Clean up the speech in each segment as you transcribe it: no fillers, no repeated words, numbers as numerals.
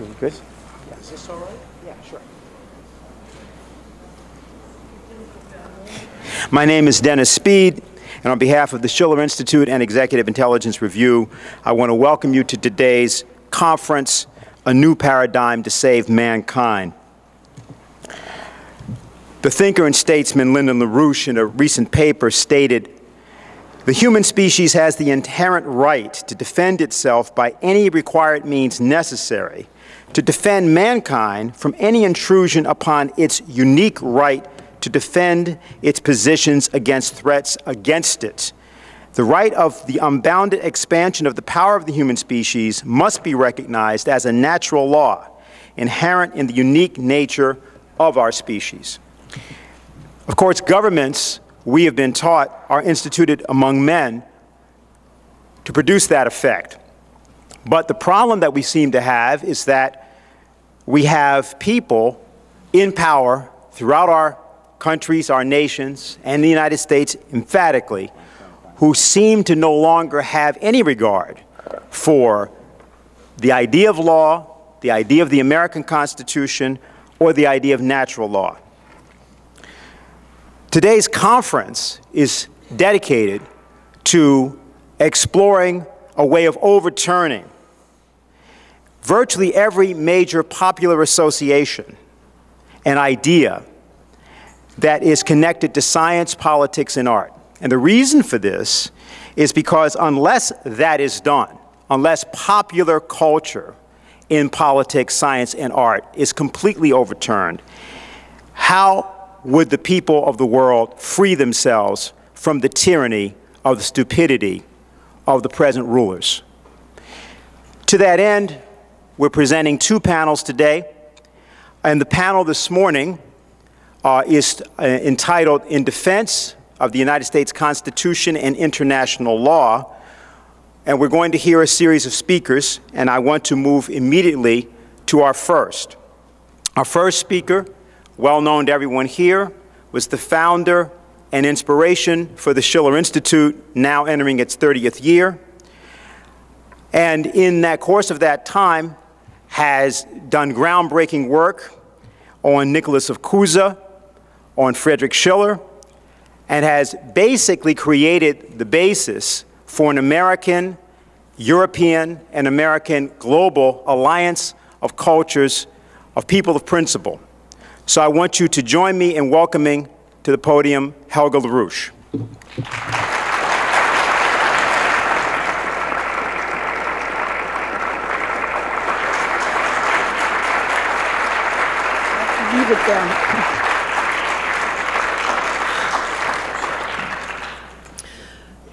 You good? Yeah. Is this all right? Yeah, sure. My name is Dennis Speed, and on behalf of the Schiller Institute and Executive Intelligence Review, I want to welcome you to today's conference, A New Paradigm to Save Mankind. The thinker and statesman Lyndon LaRouche, in a recent paper, stated, "The human species has the inherent right to defend itself by any required means necessary, to defend mankind from any intrusion upon its unique right to defend its positions against threats against it. The right of the unbounded expansion of the power of the human species must be recognized as a natural law, inherent in the unique nature of our species." Of course, governments, we have been taught, are instituted among men to produce that effect. But the problem that we seem to have is that we have people in power throughout our countries, our nations, and the United States emphatically, who seem to no longer have any regard for the idea of law, the idea of the American Constitution, or the idea of natural law. Today's conference is dedicated to exploring a way of overturning virtually every major popular association and idea that is connected to science, politics, and art. And the reason for this is because unless that is done, unless popular culture in politics, science, and art is completely overturned, how would the people of the world free themselves from the tyranny of the stupidity of the present rulers? To that end, we're presenting two panels today, and the panel this morning is entitled "In Defense of the United States Constitution and International Law," and we're going to hear a series of speakers, and I want to move immediately to our first. Our first speaker, well known to everyone here, was the founder and inspiration for the Schiller Institute, now entering its 30th year, and in that course of that time has done groundbreaking work on Nicholas of Cusa, on Friedrich Schiller, and has basically created the basis for an American, European, and American global alliance of cultures, of people of principle. So I want you to join me in welcoming to the podium Helga LaRouche.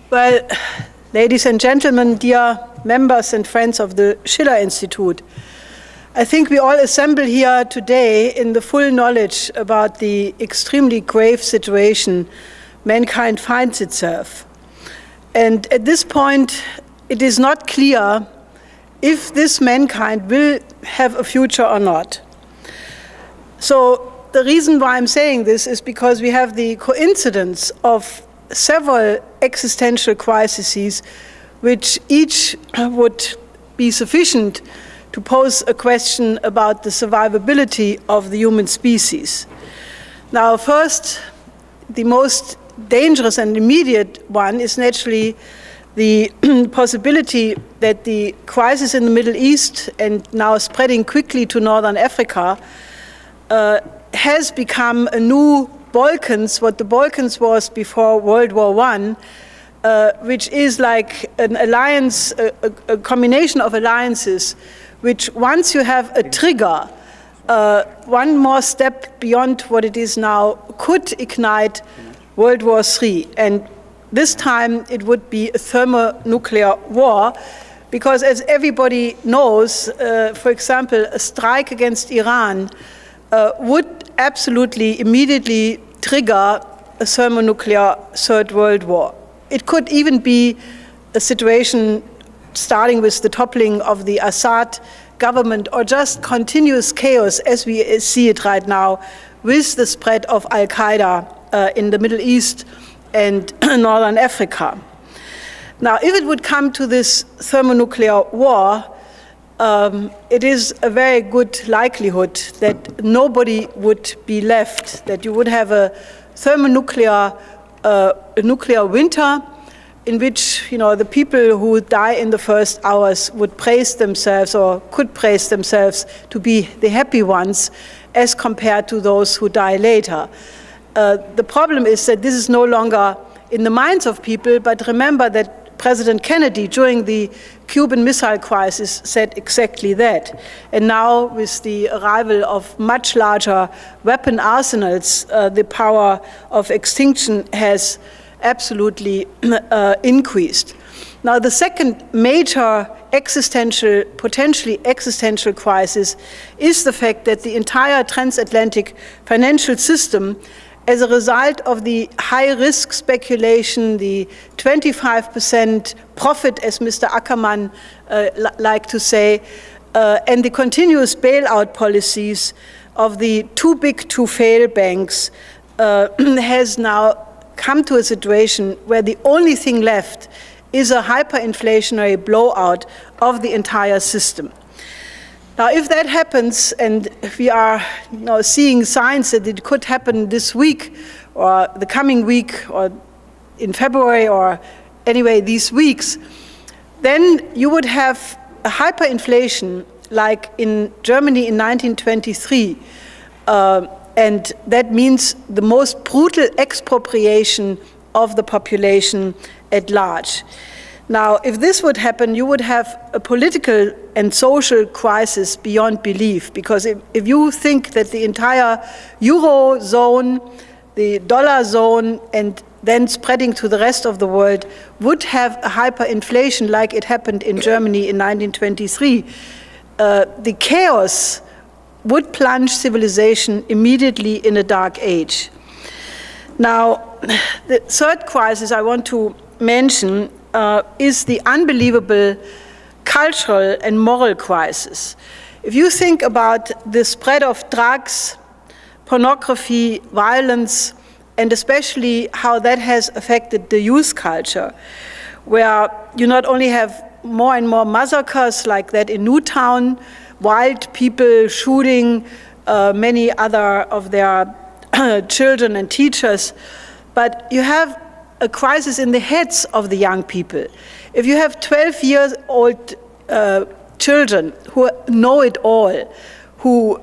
Well, ladies and gentlemen, dear members and friends of the Schiller Institute, I think we all assemble here today in the full knowledge about the extremely grave situation mankind finds itself. And at this point, it is not clear if this mankind will have a future or not. So the reason why I'm saying this is because we have the coincidence of several existential crises, which each would be sufficient to pose a question about the survivability of the human species. Now, first, the most dangerous and immediate one is naturally the possibility that the crisis in the Middle East, and now spreading quickly to Northern Africa, has become a new Balkans, what the Balkans was before World War I, which is like an alliance, a combination of alliances, which once you have a trigger, one more step beyond what it is now, could ignite World War III. And this time it would be a thermonuclear war, because as everybody knows, for example, a strike against Iran would absolutely immediately trigger a thermonuclear Third World War. It could even be a situation starting with the toppling of the Assad government, or just continuous chaos as we see it right now with the spread of Al-Qaeda in the Middle East and Northern Africa. Now, if it would come to this thermonuclear war, it is a very good likelihood that nobody would be left, that you would have a thermonuclear nuclear winter in which, you know, the people who die in the first hours would praise themselves or could praise themselves to be the happy ones as compared to those who die later. The problem is that this is no longer in the minds of people, but remember that President Kennedy during the Cuban Missile Crisis said exactly that. And now with the arrival of much larger weapon arsenals, the power of extinction has absolutely increased. Now the second major existential, potentially existential crisis is the fact that the entire transatlantic financial system, as a result of the high-risk speculation, the 25% profit, as Mr. Ackermann liked to say, and the continuous bailout policies of the too-big-to-fail banks has now come to a situation where the only thing left is a hyperinflationary blowout of the entire system. Now, if that happens, and we are now seeing signs that it could happen this week or the coming week or in February or anyway these weeks, then you would have a hyperinflation like in Germany in 1923. And that means the most brutal expropriation of the population at large. Now, if this would happen, you would have a political and social crisis beyond belief, because if you think that the entire euro zone, the dollar zone, and then spreading to the rest of the world would have a hyperinflation like it happened in Germany in 1923, the chaos would plunge civilization immediately in a dark age. Now, the third crisis I want to mention is the unbelievable cultural and moral crisis. If you think about the spread of drugs, pornography, violence, and especially how that has affected the youth culture, where you not only have more and more massacres like that in Newtown, wild people shooting many other of their children and teachers, but you have a crisis in the heads of the young people. If you have 12-year-old children who know it all, who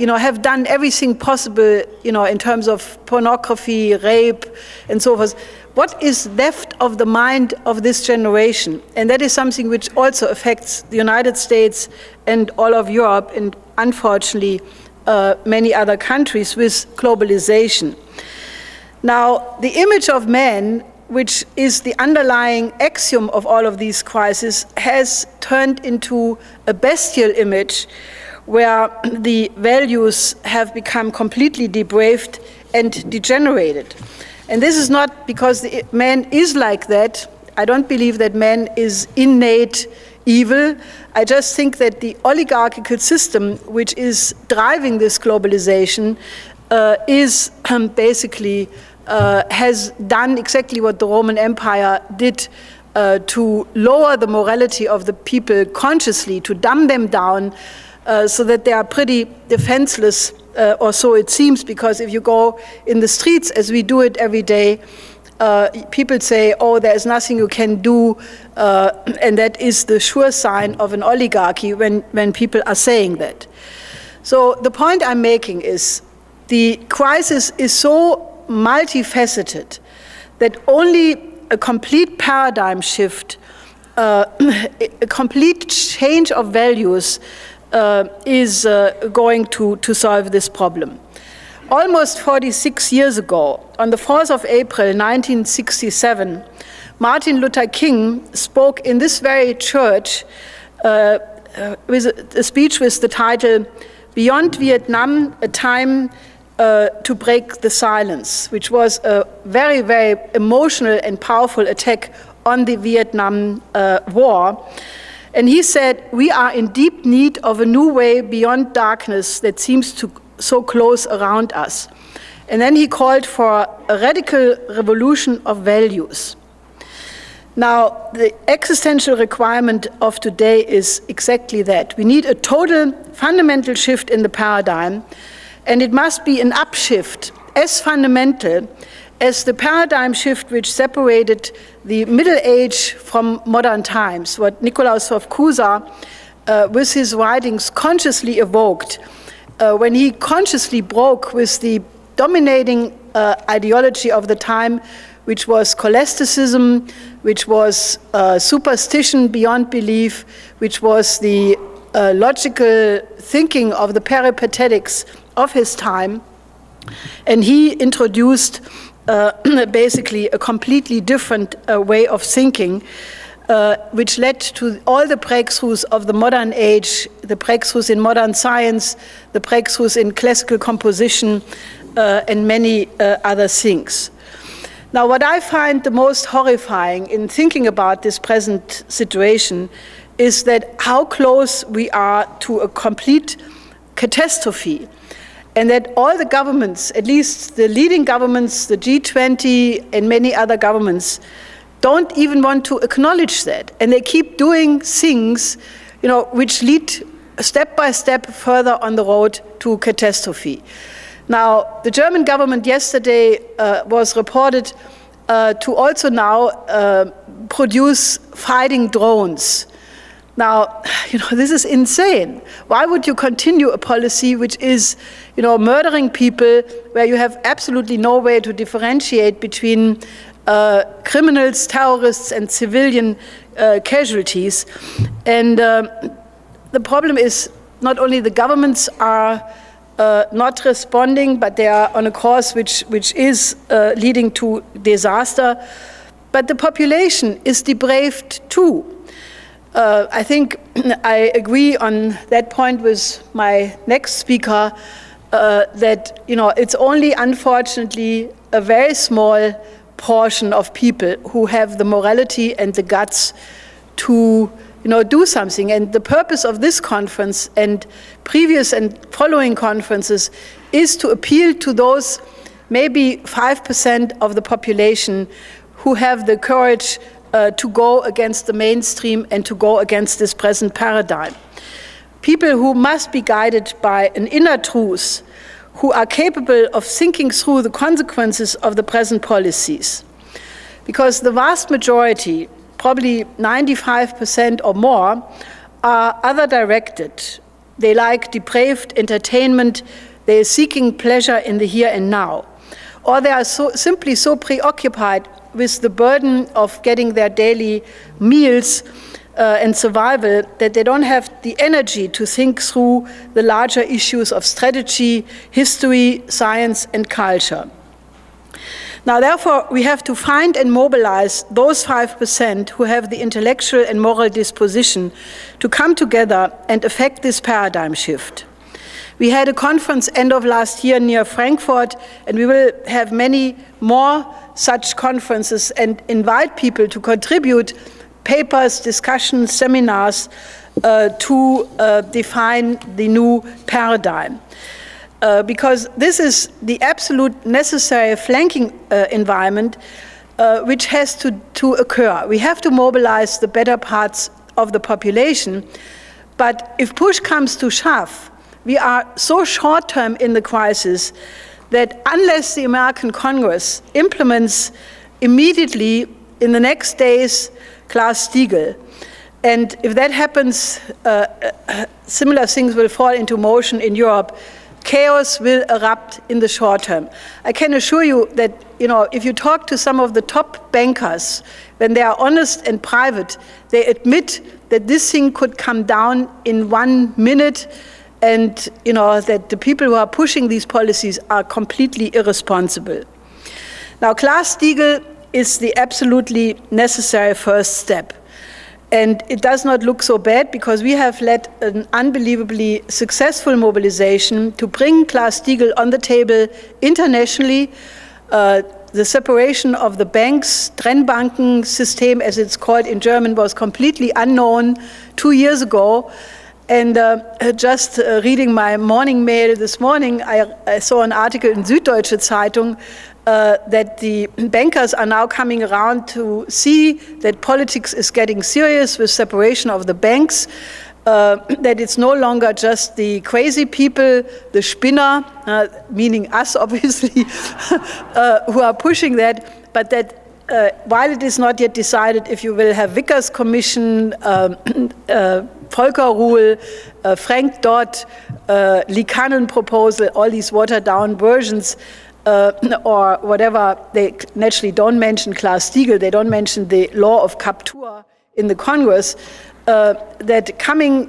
you know, have done everything possible, you know, in terms of pornography, rape, and so forth, what is left of the mind of this generation? And that is something which also affects the United States and all of Europe, and unfortunately many other countries with globalization. Now, the image of man, which is the underlying axiom of all of these crises, has turned into a bestial image where the values have become completely depraved and degenerated. And this is not because man is like that. I don't believe that man is innate evil. I just think that the oligarchical system which is driving this globalization is basically has done exactly what the Roman Empire did to lower the morality of the people consciously, to dumb them down so that they are pretty defenseless, or so it seems, because if you go in the streets, as we do it every day, people say, oh, there is nothing you can do, and that is the sure sign of an oligarchy when people are saying that. So the point I'm making is the crisis is so multifaceted that only a complete paradigm shift, a complete change of values is going to solve this problem. Almost 46 years ago, on the 4th of April 1967, Martin Luther King spoke in this very church with a speech with the title, "Beyond Vietnam, a Time to Break the Silence," which was a very, very emotional and powerful attack on the Vietnam War. And he said, "We are in deep need of a new way beyond darkness that seems to so close around us." And then he called for a radical revolution of values. Now, the existential requirement of today is exactly that. We need a total fundamental shift in the paradigm, and it must be an upshift as fundamental as the paradigm shift which separated the Middle Age from modern times, what Nicholas of Cusa, with his writings, consciously evoked when he consciously broke with the dominating ideology of the time, which was scholasticism, which was superstition beyond belief, which was the logical thinking of the peripatetics of his time. And he introduced basically a completely different way of thinking, which led to all the breakthroughs of the modern age, the breakthroughs in modern science, the breakthroughs in classical composition, and many other things. Now, what I find the most horrifying in thinking about this present situation is that how close we are to a complete catastrophe, and that all the governments, at least the leading governments, the G20 and many other governments, don't even want to acknowledge that. And they keep doing things, you know, which lead step by step further on the road to catastrophe. Now, the German government yesterday was reported to also now produce fighting drones. Now, you know, this is insane. Why would you continue a policy which is, you know, murdering people, where you have absolutely no way to differentiate between criminals, terrorists, and civilian casualties? And the problem is not only the governments are not responding, but they are on a course which is leading to disaster. But the population is depraved too. I think I agree on that point with my next speaker that, you know, it's only unfortunately a very small portion of people who have the morality and the guts to, you know, do something. And the purpose of this conference and previous and following conferences is to appeal to those maybe 5% of the population who have the courage to go against the mainstream and to go against this present paradigm. People who must be guided by an inner truth, who are capable of thinking through the consequences of the present policies. Because the vast majority, probably 95% or more, are other-directed. They like depraved entertainment, they are seeking pleasure in the here and now. Or they are simply so preoccupied with the burden of getting their daily meals and survival that they don't have the energy to think through the larger issues of strategy, history, science, and culture. Now, therefore, we have to find and mobilize those 5% who have the intellectual and moral disposition to come together and affect this paradigm shift. We had a conference end of last year near Frankfurt, and we will have many more such conferences and invite people to contribute papers, discussions, seminars to define the new paradigm. Because this is the absolute necessary flanking environment which has to occur. We have to mobilize the better parts of the population, but if push comes to shove, we are so short-term in the crisis that unless the American Congress implements immediately in the next days Glass-Steagall, and if that happens, similar things will fall into motion in Europe. Chaos will erupt in the short term. I can assure you that, you know, if you talk to some of the top bankers, when they are honest and private, they admit that this thing could come down in 1 minute, and, you know, that the people who are pushing these policies are completely irresponsible. Now, Glass-Steagall is the absolutely necessary first step. And it does not look so bad, because we have led an unbelievably successful mobilization to bring Glass-Steagall on the table internationally. The separation of the banks, Trennbanken system, as it's called in German, was completely unknown 2 years ago. And just reading my morning mail this morning, I saw an article in Süddeutsche Zeitung that the bankers are now coming around to see that politics is getting serious with separation of the banks, that it's no longer just the crazy people, the spinner, meaning us obviously, who are pushing that, but that while it is not yet decided if you will have Vickers Commission, Volcker rule, Frank Dodd, Likanen proposal, all these watered down versions or whatever, they naturally don't mention Glass-Steagall, they don't mention the law of capture in the Congress, that coming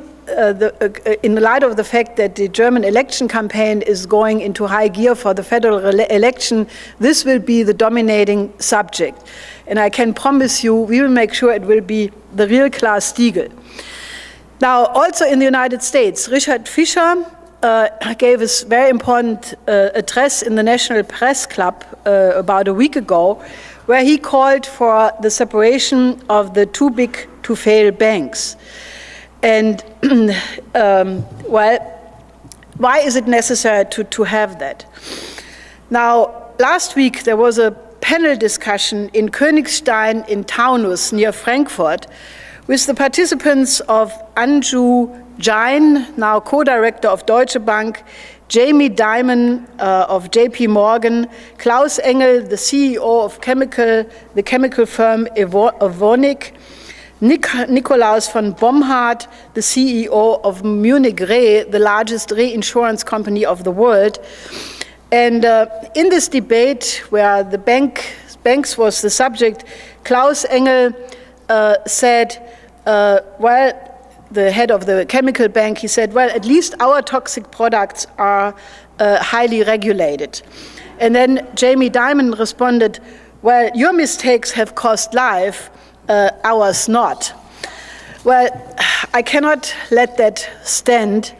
in the light of the fact that the German election campaign is going into high gear for the federal election, this will be the dominating subject. And I can promise you, we will make sure it will be the real Glass-Steagall. Now, also in the United States, Richard Fischer gave a very important address in the National Press Club about a week ago, where he called for the separation of the too big to fail banks. And well, why is it necessary to have that? Now, last week there was a panel discussion in Königstein in Taunus near Frankfurt with the participants of Anshu Jain, now co-director of Deutsche Bank, Jamie Dimon of J.P. Morgan, Klaus Engel, the CEO of the chemical firm Evonik, Nikolaus von Bomhardt, the CEO of Munich Re, the largest reinsurance company of the world. And in this debate, where the banks was the subject, Klaus Engel said, well, the head of the chemical bank, he said, well, at least our toxic products are highly regulated. And then Jamie Dimon responded, well, your mistakes have cost life, ours not. Well, I cannot let that stand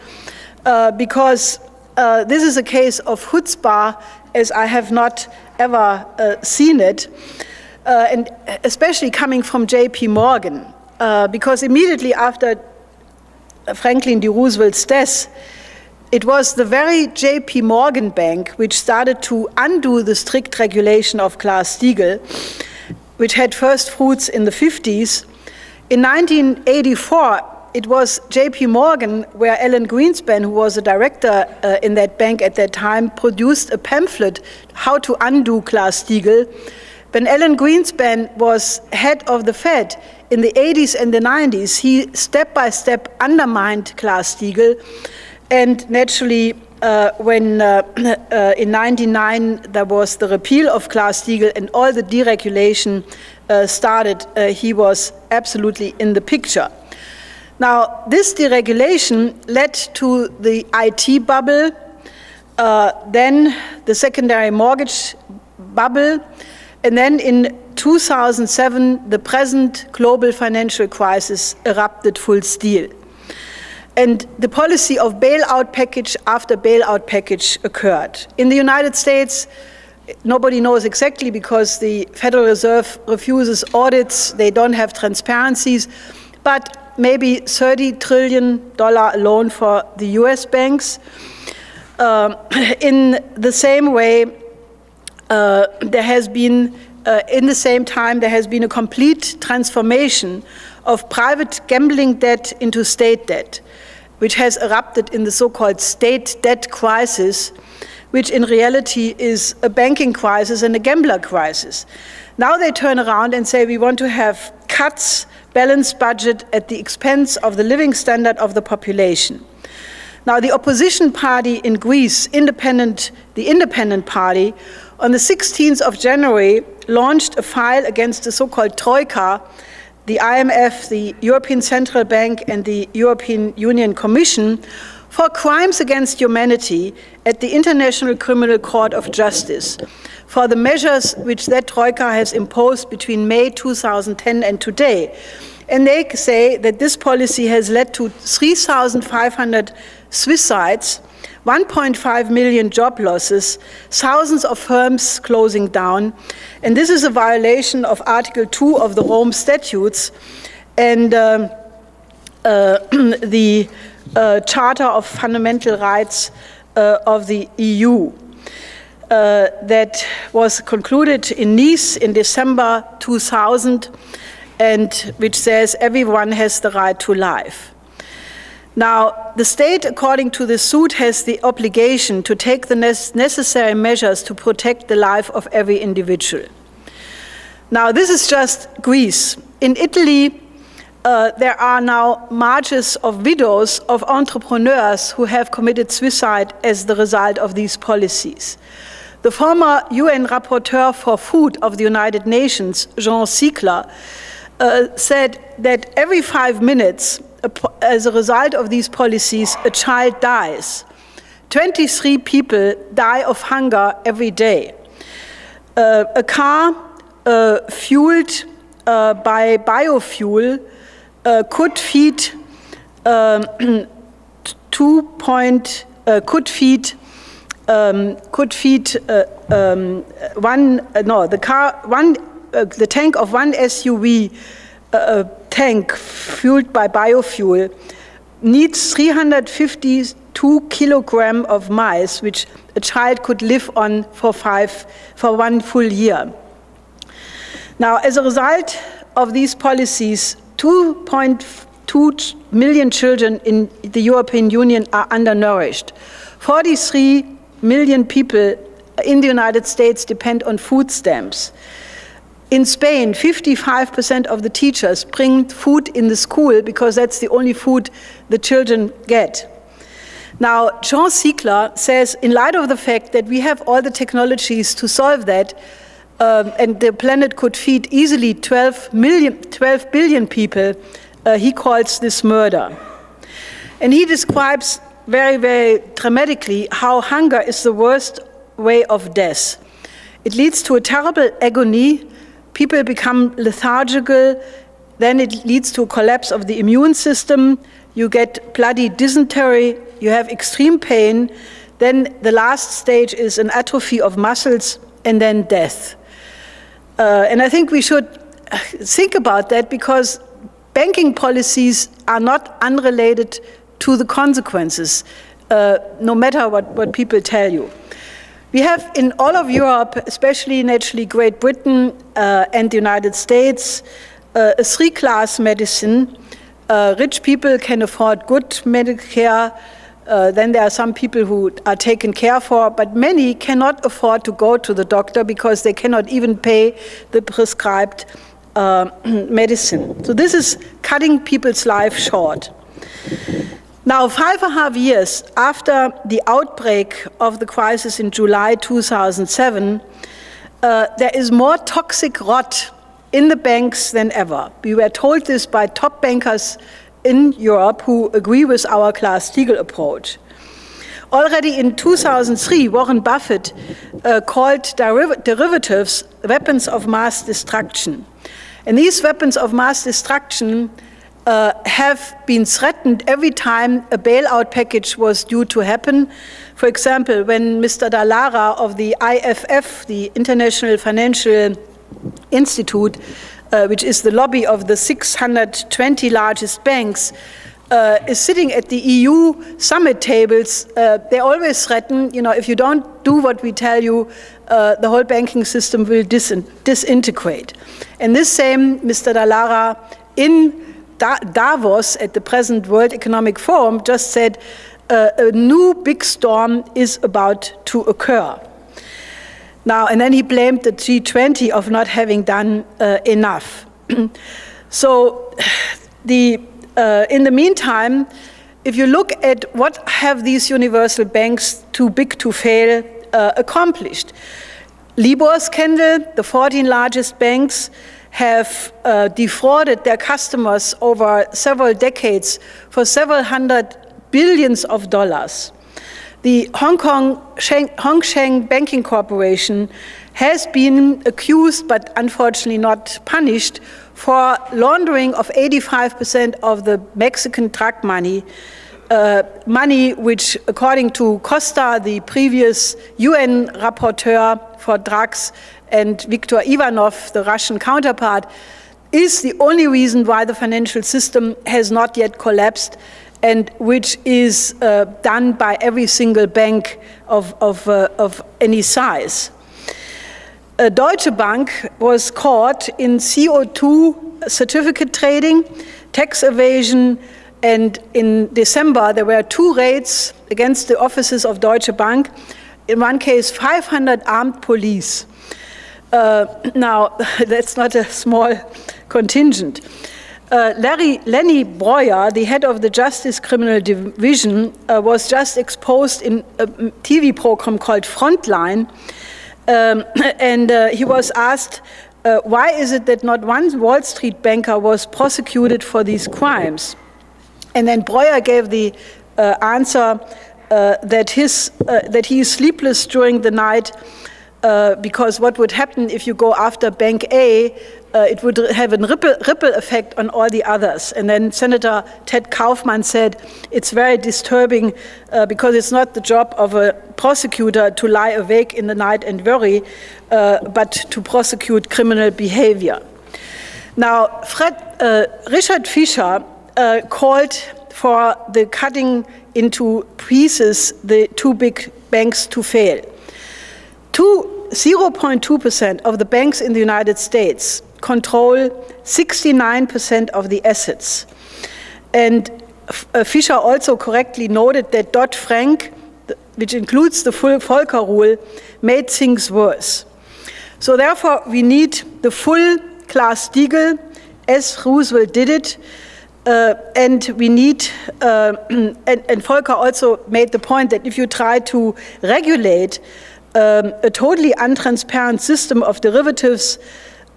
because this is a case of chutzpah as I have not ever seen it, and especially coming from J.P. Morgan, because immediately after Franklin D. Roosevelt's death, it was the very J.P. Morgan Bank which started to undo the strict regulation of Glass-Steagall, which had first fruits in the 50s. In 1984, it was J.P. Morgan where Alan Greenspan, who was a director in that bank at that time, produced a pamphlet, How to Undo Glass-Steagall. When Alan Greenspan was head of the Fed in the 80s and the 90s, he step-by-step undermined Glass-Steagall. And naturally, when in 1999 there was the repeal of Glass-Steagall and all the deregulation started, he was absolutely in the picture. Now, this deregulation led to the IT bubble, then the secondary mortgage bubble, and then in 2007 the present global financial crisis erupted full steam. And the policy of bailout package after bailout package occurred. In the United States, nobody knows exactly because the Federal Reserve refuses audits, they don't have transparencies, but maybe $30 trillion alone for the US banks. In the same way, there has been, in the same time, there has been a complete transformation of private gambling debt into state debt, which has erupted in the so-called state debt crisis, which in reality is a banking crisis and a gambler crisis. Now they turn around and say we want to have cuts, balanced budget at the expense of the living standard of the population. Now the opposition party in Greece, the Independent Party, on the 16th of January launched a file against the so-called Troika, the IMF, the European Central Bank, and the European Union Commission for crimes against humanity at the International Criminal Court of Justice for the measures which that Troika has imposed between May 2010 and today. And they say that this policy has led to 3,500 suicides, 1.5 million job losses, thousands of firms closing down, and this is a violation of Article 2 of the Rome Statutes, and the Charter of Fundamental Rights of the EU that was concluded in Nice in December 2000 and which says everyone has the right to life. Now, the state, according to the suit, has the obligation to take the necessary measures to protect the life of every individual. Now, this is just Greece. In Italy, there are now marches of widows of entrepreneurs who have committed suicide as the result of these policies. The former UN rapporteur for food of the United Nations, Jean Ziegler, said that every 5 minutes, as a result of these policies, a child dies. 23 people die of hunger every day. A car fueled by biofuel could feed 1 the tank of one SUV tank fueled by biofuel needs 352 kilograms of mice, which a child could live on for 1 full year. Now, as a result of these policies, 2.2 million children in the European Union are undernourished. 43 million people in the United States depend on food stamps. In Spain, 55% of the teachers bring food in the school because that's the only food the children get. Now, Jean Ziegler says, in light of the fact that we have all the technologies to solve that, and the planet could feed easily 12 billion people, he calls this murder. And he describes very, very dramatically how hunger is the worst way of death. It leads to a terrible agony. People become lethargical. Then it leads to a collapse of the immune system. You get bloody dysentery. You have extreme pain. Then the last stage is an atrophy of muscles and then death. And I think we should think about that, because banking policies are not unrelated to the consequences, no matter what people tell you. We have in all of Europe, especially naturally Great Britain and the United States, a 3-class medicine. Rich people can afford good medical care. Then there are some people who are taken care for, but many cannot afford to go to the doctor because they cannot even pay the prescribed medicine. So this is cutting people's life short. Now, 5.5 years after the outbreak of the crisis in July 2007, there is more toxic rot in the banks than ever. We were told this by top bankers in Europe who agree with our Glass-Steagall approach. Already in 2003, Warren Buffett called derivatives weapons of mass destruction. And these weapons of mass destruction have been threatened every time a bailout package was due to happen. For example, when Mr. Dallara of the IFF, the International Financial Institute, which is the lobby of the 620 largest banks, is sitting at the EU summit tables, they always threaten, you know, if you don't do what we tell you, the whole banking system will disintegrate. And this same Mr. Dallara in Davos at the present World Economic Forum just said a new big storm is about to occur. Now, and then he blamed the G20 of not having done enough. So, in the meantime, if you look at what have these universal banks, too big to fail, accomplished. Libor scandal, the 14 largest banks have defrauded their customers over several decades for several hundred billions of dollars. The Hong Kong Banking Corporation has been accused, but unfortunately not punished, for laundering of 85% of the Mexican drug money, money which, according to Costa, the previous UN rapporteur for drugs, and Viktor Ivanov, the Russian counterpart, is the only reason why the financial system has not yet collapsed and which is done by every single bank of any size. Deutsche Bank was caught in CO2 certificate trading, tax evasion, and in December there were two raids against the offices of Deutsche Bank. In one case, 500 armed police. Now, that's not a small contingent. Lenny Breuer, the head of the Justice Criminal Division, was just exposed in a TV program called Frontline, and he was asked, why is it that not one Wall Street banker was prosecuted for these crimes? And then Breuer gave the answer that he is sleepless during the night because what would happen if you go after Bank A, it would have a ripple effect on all the others. And then Senator Ted Kaufman said, it's very disturbing because it's not the job of a prosecutor to lie awake in the night and worry, but to prosecute criminal behavior. Now, Richard Fischer called for the cutting into pieces the two big banks to fail. 0.2% of the banks in the United States control 69% of the assets. And Fischer also correctly noted that Dodd-Frank, which includes the full Volcker rule, made things worse. So therefore, we need the full Glass-Steagall, as Roosevelt did it, and we need, and Volcker also made the point that if you try to regulate a totally untransparent system of derivatives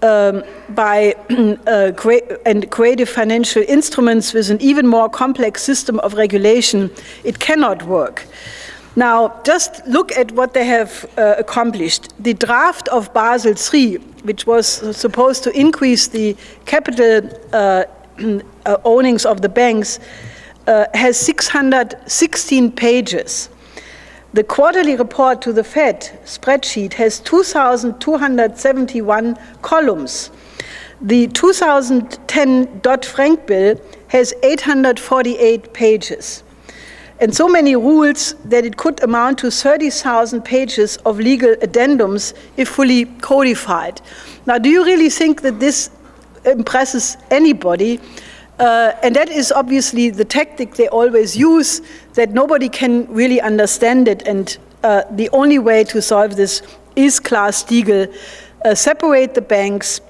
and creative financial instruments with an even more complex system of regulation, it cannot work. Now, just look at what they have accomplished. The draft of Basel III, which was supposed to increase the capital ownings of the banks, has 616 pages. The quarterly report to the Fed spreadsheet has 2,271 columns. The 2010 Dodd-Frank bill has 848 pages. And so many rules that it could amount to 30,000 pages of legal addendums if fully codified. Now, do you really think that this impresses anybody? And that is obviously the tactic they always use, that nobody can really understand it, and the only way to solve this is Glass-Steagall, separate the banks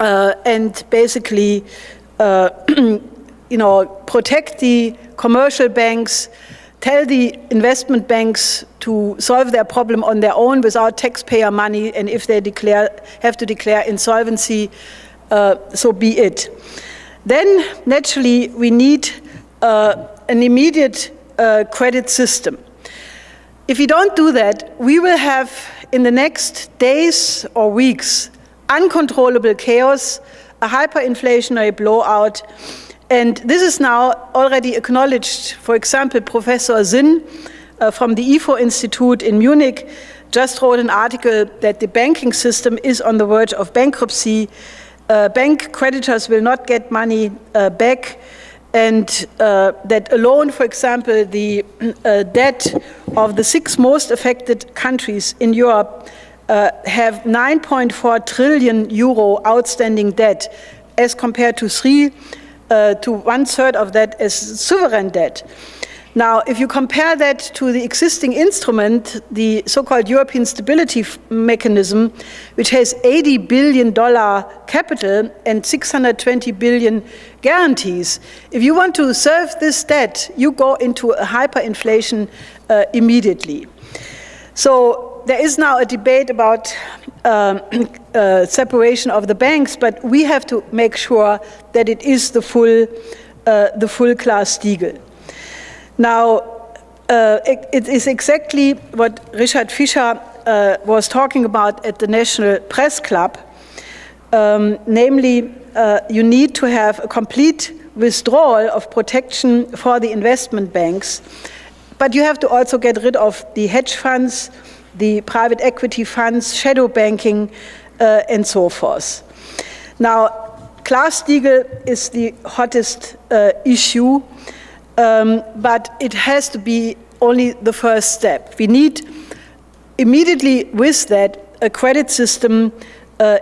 and basically protect the commercial banks, tell the investment banks to solve their problem on their own without taxpayer money, and if they have to declare insolvency, so be it. Then, naturally, we need an immediate credit system. If we don't do that, we will have, in the next days or weeks, uncontrollable chaos, a hyperinflationary blowout. And this is now already acknowledged. For example, Professor Zinn from the IFO Institute in Munich just wrote an article that the banking system is on the verge of bankruptcy. Bank creditors will not get money back, and that alone, for example, the debt of the 6 most affected countries in Europe have 9.4 trillion euro outstanding debt, as compared to 1/3 of that as sovereign debt. Now, if you compare that to the existing instrument, the so-called European Stability Mechanism, which has $80 billion capital and 620 billion guarantees, if you want to serve this debt, you go into a hyperinflation immediately. So there is now a debate about separation of the banks, but we have to make sure that it is the full Glass-Steagall. Now, it is exactly what Richard Fischer was talking about at the National Press Club, namely, you need to have a complete withdrawal of protection for the investment banks, but you have to also get rid of the hedge funds, the private equity funds, shadow banking, and so forth. Now, Glass-Steagall is the hottest issue. but it has to be only the first step. We need immediately with that a credit system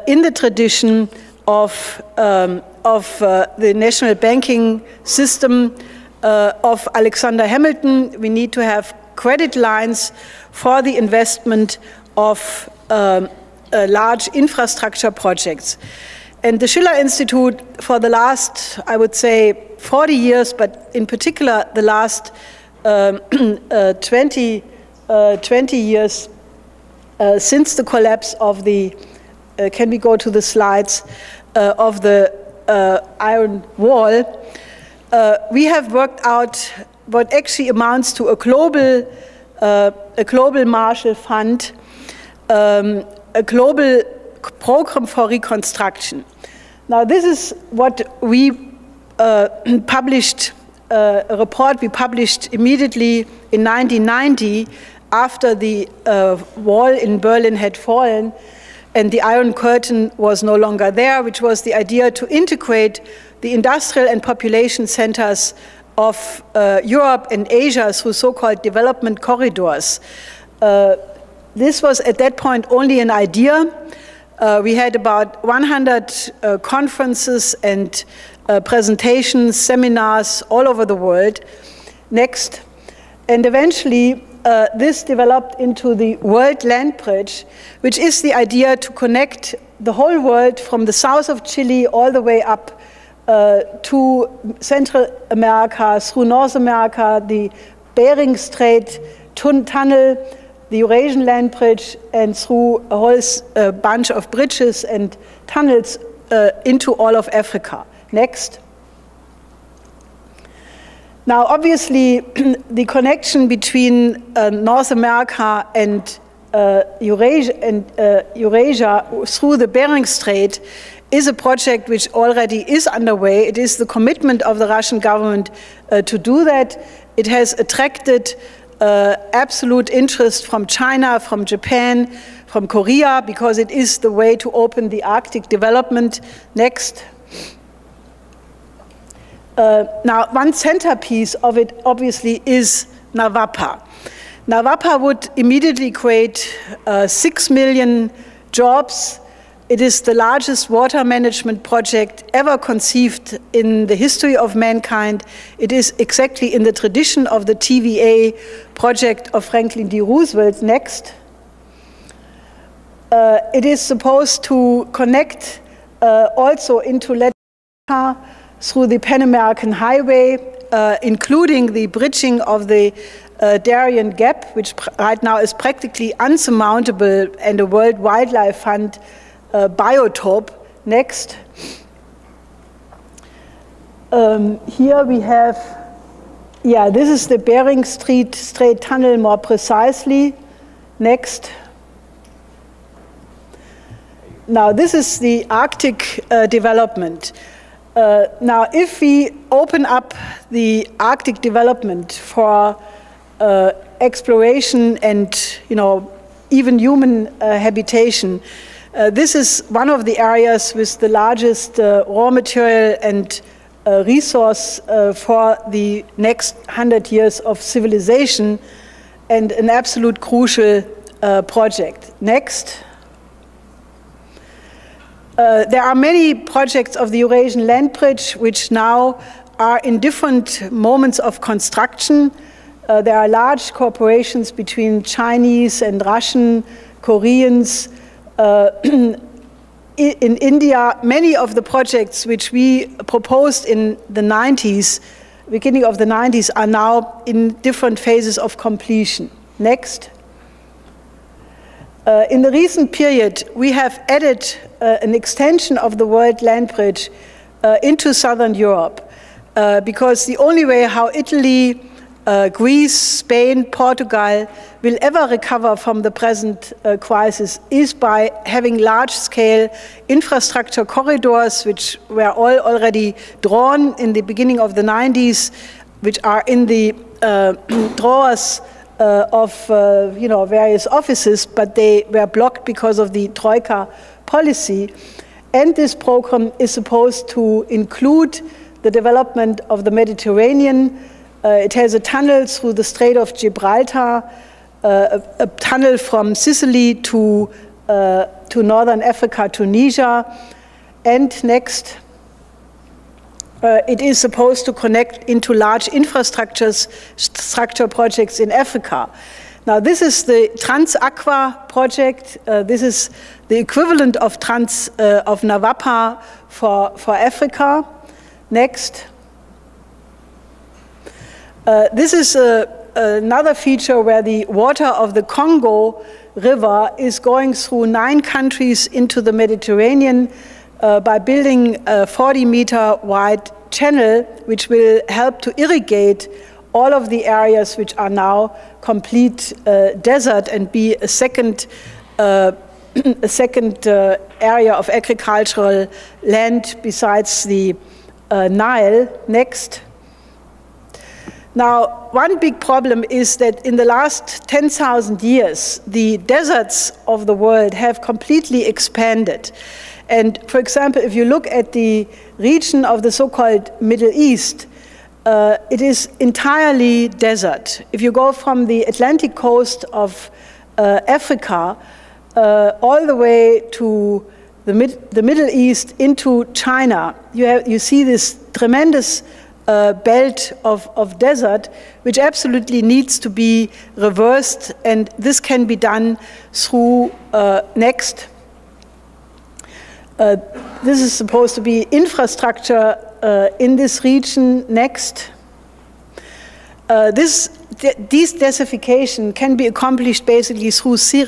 in the tradition of the national banking system of Alexander Hamilton. We need to have credit lines for the investment of large infrastructure projects. And the Schiller Institute for the last, I would say, 40 years, but in particular the last 20 years since the collapse of the, can we go to the slides, of the Iron Wall, we have worked out what actually amounts to a global Marshall Fund, a global program for reconstruction. Now this is what we published, a report we published immediately in 1990 after the wall in Berlin had fallen and the Iron Curtain was no longer there, which was the idea to integrate the industrial and population centers of Europe and Asia through so-called development corridors. This was at that point only an idea. We had about 100 conferences and presentations, seminars all over the world. Next. And eventually this developed into the World Land Bridge, which is the idea to connect the whole world from the south of Chile all the way up to Central America, through North America, the Bering Strait Tunnel, the Eurasian Land Bridge, and through a whole bunch of bridges and tunnels into all of Africa. Next. Now, obviously, the connection between North America and Eurasia through the Bering Strait is a project which already is underway. It is the commitment of the Russian government to do that. It has attracted absolute interest from China, from Japan, from Korea, because it is the way to open the Arctic development. Next. Now, one centerpiece of it, obviously, is NAWAPA. NAWAPA would immediately create 6 million jobs. It is the largest water management project ever conceived in the history of mankind. It is exactly in the tradition of the TVA project of Franklin D. Roosevelt. Next. It is supposed to connect also into Latin America through the Pan American Highway, including the bridging of the Darien Gap, which right now is practically unsurmountable, and the World Wildlife Fund biotope. Next. Here we have, yeah, this is the Bering Strait Tunnel more precisely. Next. Now this is the Arctic development. Now if we open up the Arctic development for exploration and, you know, even human habitation, this is one of the areas with the largest raw material and resource for the next 100 years of civilization, and an absolute crucial project. Next. There are many projects of the Eurasian Land Bridge which now are in different moments of construction. There are large corporations between Chinese and Russian, Koreans. In India, many of the projects which we proposed in the 90s, beginning of the 90s, are now in different phases of completion. Next. In the recent period, we have added an extension of the World Land Bridge into Southern Europe, because the only way how Italy, Greece, Spain, Portugal will ever recover from the present crisis is by having large-scale infrastructure corridors, which were all already drawn in the beginning of the 90s, which are in the drawers of you know, various offices, but they were blocked because of the Troika policy. And this program is supposed to include the development of the Mediterranean, It has a tunnel through the Strait of Gibraltar, a tunnel from Sicily to northern Africa, Tunisia. And next, it is supposed to connect into large infrastructure projects in Africa. Now this is the Transaqua project. This is the equivalent of NAWAPA for Africa. Next. This is another feature where the water of the Congo River is going through 9 countries into the Mediterranean by building a 40-meter wide channel, which will help to irrigate all of the areas which are now complete desert and be a second, area of agricultural land besides the Nile. Next. Now, one big problem is that in the last 10,000 years, the deserts of the world have completely expanded. And for example, if you look at the region of the so-called Middle East, it is entirely desert. If you go from the Atlantic coast of Africa all the way to the Middle East into China, you see this tremendous belt of desert, which absolutely needs to be reversed, and this can be done through, next. This is supposed to be infrastructure in this region, next. This desertification can be accomplished basically through 3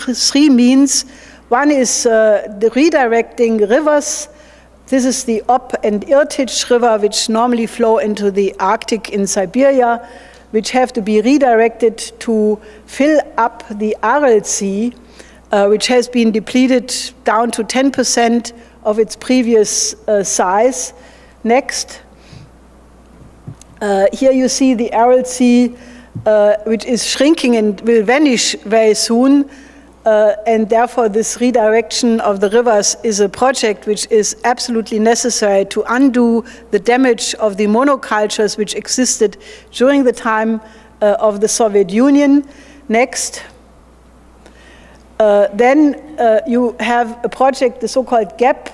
means. One is the redirecting rivers. This is the Ob and Irtysh River, which normally flow into the Arctic in Siberia, which have to be redirected to fill up the Aral Sea, which has been depleted down to 10% of its previous size. Next. Here you see the Aral Sea, which is shrinking and will vanish very soon. And therefore, this redirection of the rivers is a project which is absolutely necessary to undo the damage of the monocultures which existed during the time of the Soviet Union. Next. Then you have a project, the so-called GAP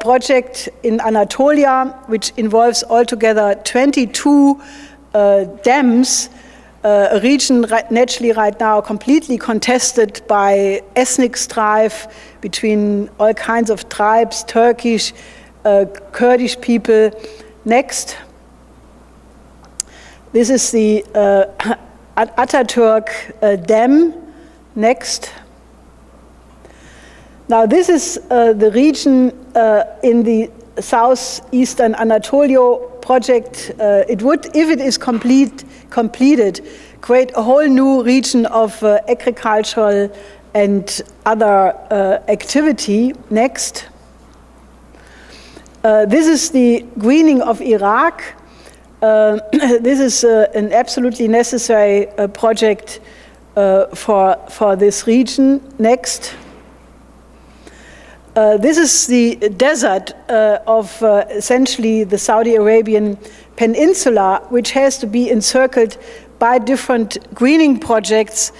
project in Anatolia, which involves altogether 22 dams. A region naturally right now completely contested by ethnic strife between all kinds of tribes, Turkish, Kurdish people. Next. This is the Ataturk Dam. Next. Now this is the region in the southeastern Anatolia project. It would, if it is completed, create a whole new region of agricultural and other activity. Next. This is the greening of Iraq. This is an absolutely necessary project for this region. Next. This is the desert of essentially the Saudi Arabian Peninsula, which has to be encircled by different greening projects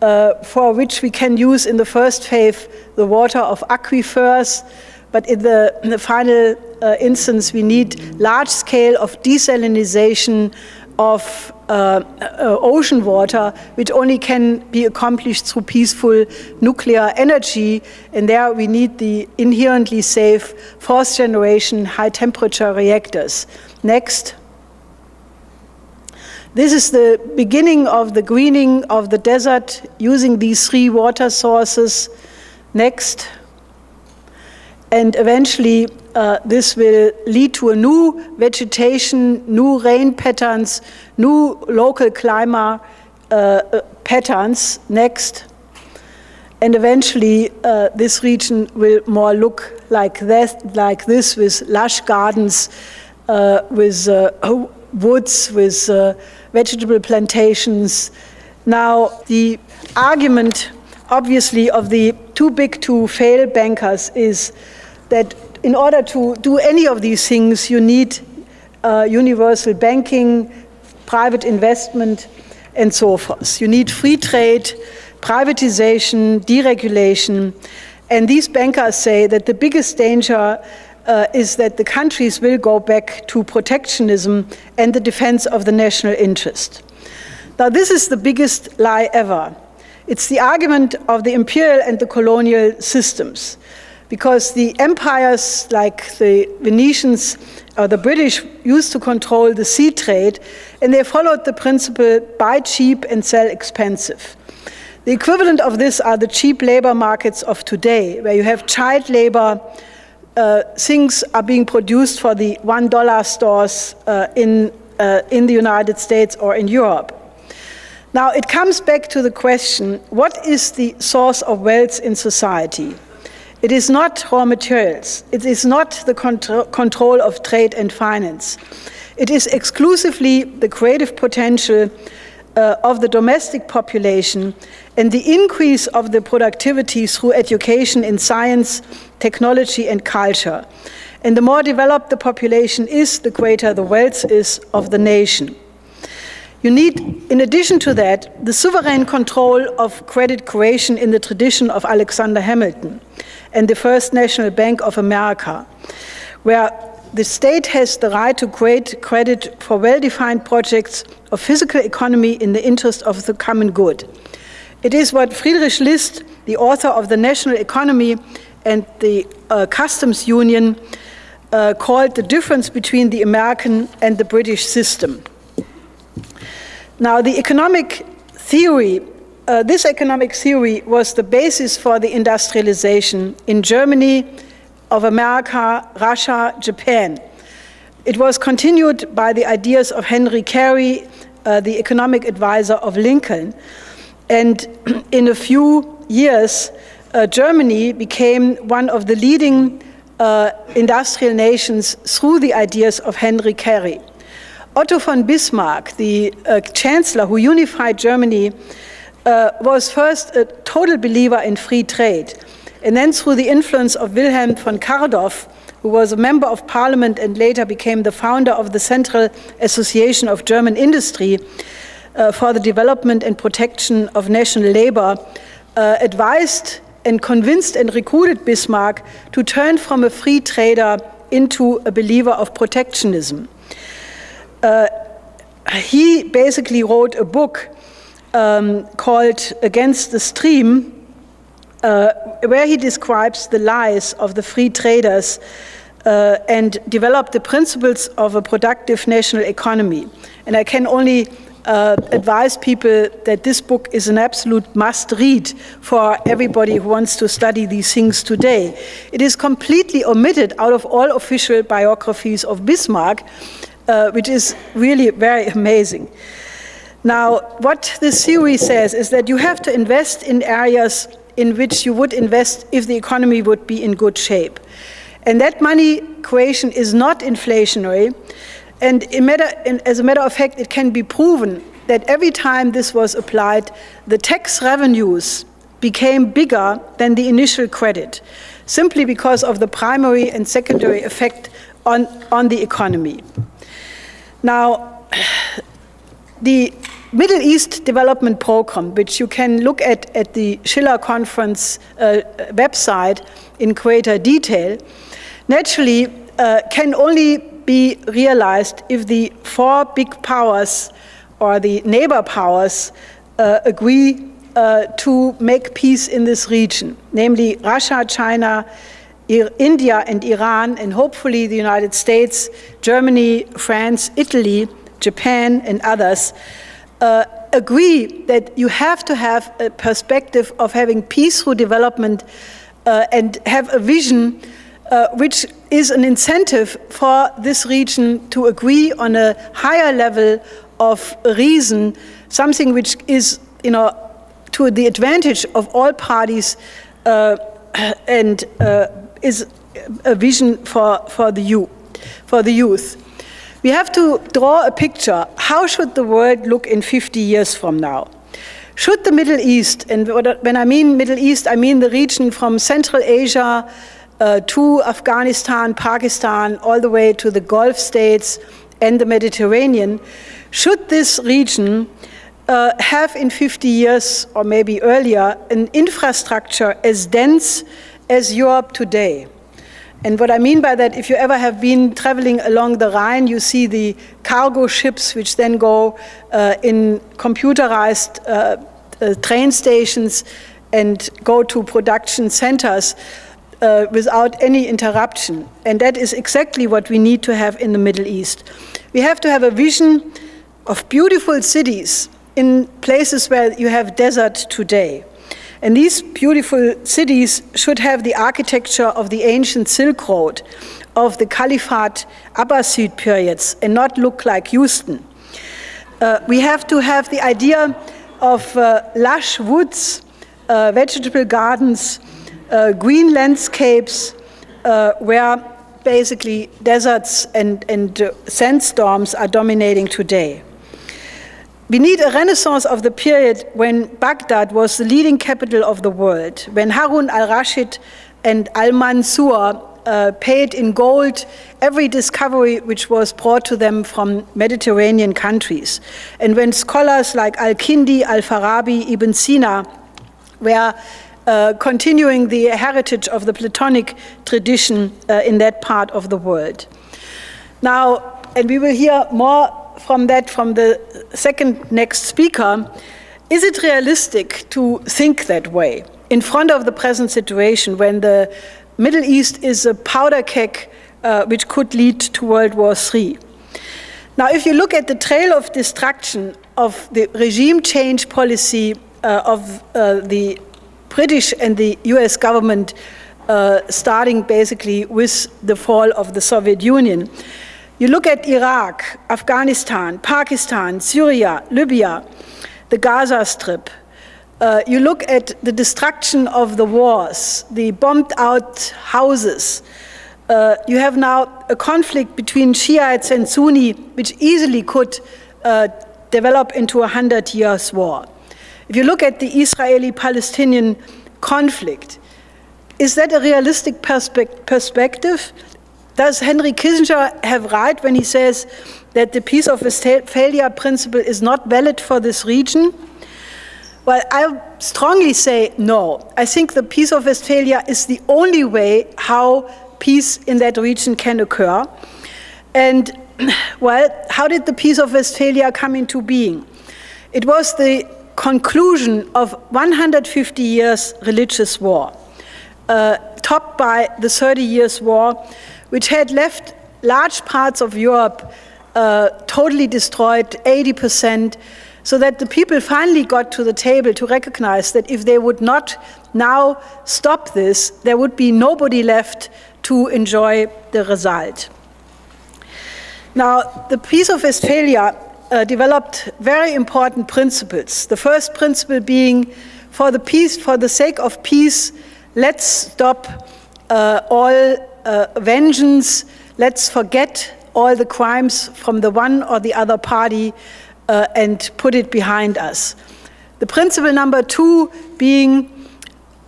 for which we can use in the first phase the water of aquifers, but in the final instance we need large scale of desalinization of ocean water, which only can be accomplished through peaceful nuclear energy. And there we need the inherently safe fourth generation high temperature reactors. Next. This is the beginning of the greening of the desert using these 3 water sources. Next. And eventually this will lead to a new vegetation, new rain patterns, new local climate patterns. Next. And eventually this region will more look like this, with lush gardens, with woods, with vegetable plantations. Now the argument, obviously, of the too big to fail bankers is that in order to do any of these things, you need universal banking, private investment, and so forth. You need free trade, privatization, deregulation. And these bankers say that the biggest danger is that the countries will go back to protectionism and the defense of the national interest. Now, this is the biggest lie ever. It's the argument of the imperial and the colonial systems, because the empires like the Venetians or the British used to control the sea trade, and they followed the principle buy cheap and sell expensive. The equivalent of this are the cheap labor markets of today, where you have child labor, things are being produced for the $1 stores in the United States or in Europe. Now, it comes back to the question, what is the source of wealth in society? It is not raw materials. It is not the control of trade and finance. It is exclusively the creative potential of the domestic population and the increase of the productivity through education in science, technology, and culture. And the more developed the population is, the greater the wealth is of the nation. You need, in addition to that, the sovereign control of credit creation in the tradition of Alexander Hamilton and the First National Bank of America, where the state has the right to create credit for well-defined projects of physical economy in the interest of the common good. It is what Friedrich List, the author of The National Economy and the Customs Union, called the difference between the American and the British system. Now, the economic theory, this economic theory was the basis for the industrialization in Germany, of America, Russia, Japan. It was continued by the ideas of Henry Carey, the economic advisor of Lincoln. And in a few years, Germany became one of the leading industrial nations through the ideas of Henry Carey. Otto von Bismarck, the chancellor who unified Germany, was first a total believer in free trade. And then through the influence of Wilhelm von Kardorff, who was a member of parliament and later became the founder of the Central Association of German Industry for the development and protection of national labor, advised and convinced and recruited Bismarck to turn from a free trader into a believer of protectionism. He basically wrote a book called Against the Stream, where he describes the lies of the free traders and developed the principles of a productive national economy. And I can only advise people that this book is an absolute must-read for everybody who wants to study these things today. It is completely omitted out of all official biographies of Bismarck, which is really very amazing. Now, what this theory says is that you have to invest in areas in which you would invest if the economy would be in good shape. And that money creation is not inflationary. And as a matter of fact, it can be proven that every time this was applied, the tax revenues became bigger than the initial credit, simply because of the primary and secondary effect on the economy. Now, the Middle East Development Program, which you can look at the Schiller Conference website in greater detail, naturally can only be realized if the four big powers or the neighbor powers agree to make peace in this region, namely Russia, China, India and Iran, and hopefully the United States, Germany, France, Italy, Japan, and others, agree that you have to have a perspective of having peace through development and have a vision which is an incentive for this region to agree on a higher level of reason, something which is, you know, to the advantage of all parties and is a vision for the youth. We have to draw a picture. How should the world look in 50 years from now? Should the Middle East, and when I mean Middle East, I mean the region from Central Asia to Afghanistan, Pakistan, all the way to the Gulf states and the Mediterranean, Should this region have in 50 years or maybe earlier an infrastructure as dense as Europe today? And what I mean by that, if you ever have been traveling along the Rhine, you see the cargo ships which then go in computerized train stations and go to production centers without any interruption. And that is exactly what we need to have in the Middle East. We have to have a vision of beautiful cities in places where you have desert today. And these beautiful cities should have the architecture of the ancient Silk Road, of the Caliphate Abbasid periods, and not look like Houston. We have to have the idea of lush woods, vegetable gardens, green landscapes, where basically deserts and sandstorms are dominating today. We need a renaissance of the period when Baghdad was the leading capital of the world, when Harun al-Rashid and al-Mansur paid in gold every discovery which was brought to them from Mediterranean countries, and when scholars like al-Kindi, al-Farabi, Ibn Sina were continuing the heritage of the Platonic tradition in that part of the world. Now, and we will hear more from that from the second next speaker, is it realistic to think that way in front of the present situation when the Middle East is a powder keg which could lead to World War III? Now, if you look at the trail of destruction of the regime change policy of the British and the US government, starting basically with the fall of the Soviet Union, you look at Iraq, Afghanistan, Pakistan, Syria, Libya, the Gaza Strip. You look at the destruction of the wars, the bombed out houses. You have now a conflict between Shiites and Sunni, which easily could develop into a 100-year war. If you look at the Israeli-Palestinian conflict, is that a realistic perspective? Does Henry Kissinger have right when he says that the Peace of Westphalia principle is not valid for this region? Well, I strongly say no. I think the Peace of Westphalia is the only way how peace in that region can occur. And, well, how did the Peace of Westphalia come into being? It was the conclusion of 150 years religious war, topped by the 30 Years' War, which had left large parts of Europe totally destroyed, 80%, so that the people finally got to the table to recognize that if they would not now stop this, there would be nobody left to enjoy the result. Now, the Peace of Westphalia developed very important principles. The first principle being, for the sake of peace, let's stop all vengeance, let's forget all the crimes from the one or the other party and put it behind us. The principle number two being,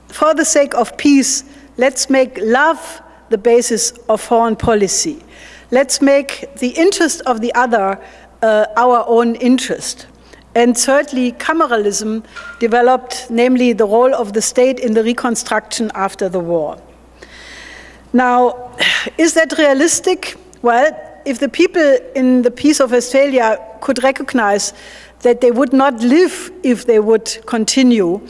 for the sake of peace, let's make love the basis of foreign policy. Let's make the interest of the other our own interest. And thirdly, Cameralism developed, namely the role of the state in the reconstruction after the war. Now, is that realistic? Well, if the people in the Peace of Westphalia could recognize that they would not live if they would continue,